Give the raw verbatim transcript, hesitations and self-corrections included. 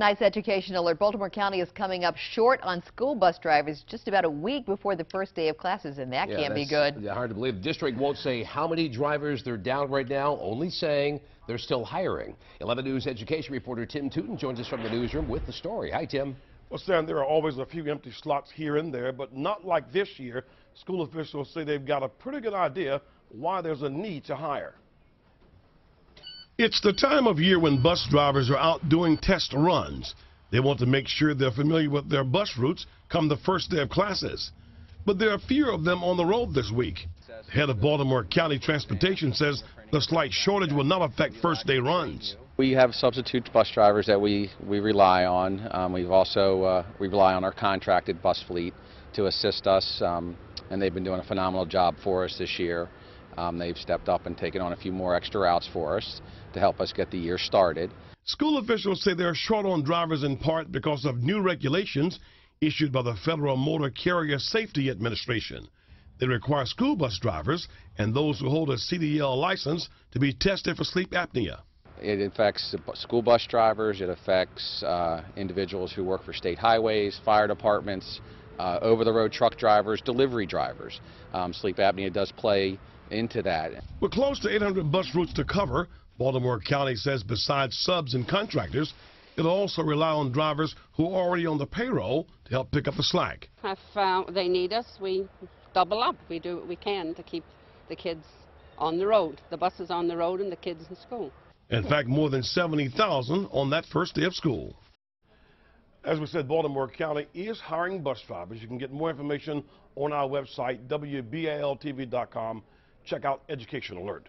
night's education alert, Baltimore County is coming up short on school bus drivers just about a week before the first day of classes, and that yeah, can't be good. Yeah, hard to believe. The district won't say how many drivers they're down right now, only saying they're still hiring. eleven News education reporter Tim Tooten joins us from the newsroom with the story. Hi, Tim. Well, Sam, there are always a few empty slots here and there, but not like this year. School officials say they've got a pretty good idea why there's a need to hire. It's the time of year when bus drivers are out doing test runs. They want to make sure they're familiar with their bus routes come the first day of classes. But there are fewer of them on the road this week. The head of Baltimore County Transportation says the slight shortage will not affect first day runs. We have substitute bus drivers that we, we rely on. Um, we've also uh, we rely on our contracted bus fleet to assist us, um, and they've been doing a phenomenal job for us this year. Um, they've stepped up and taken on a few more extra routes for us to help us get the year started. School officials say they're short on drivers in part because of new regulations issued by the Federal Motor Carrier Safety Administration. They require school bus drivers and those who hold a C D L license to be tested for sleep apnea. It affects school bus drivers, it affects uh, individuals who work for state highways, fire departments, uh, over-the-road truck drivers, delivery drivers. Um, sleep apnea does play into that. We're close to eight hundred bus routes to cover. Baltimore County says besides subs and contractors, it'll also rely on drivers who are already on the payroll to help pick up the slack. If uh, they need us, we double up. We do what we can to keep the kids on the road, the buses on the road and the kids in school. In fact, more than seventy thousand on that first day of school. As we said, Baltimore County is hiring bus drivers. You can get more information on our website, W B A L T V dot com. Check out Education Alert.